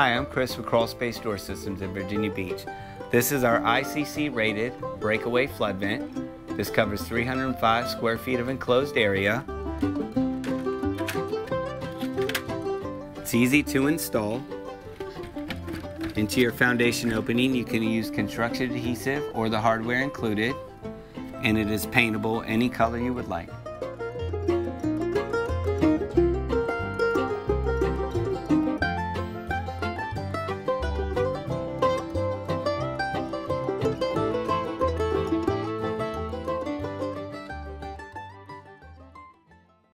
Hi, I'm Chris with Crawl Space Door Systems in Virginia Beach. This is our ICC rated breakaway flood vent. This covers 305 square feet of enclosed area. It's easy to install. Into your foundation opening, you can use construction adhesive or the hardware included, and it is paintable any color you would like.